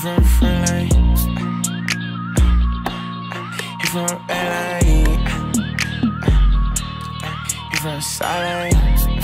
from LA, he from LA, he from Salem.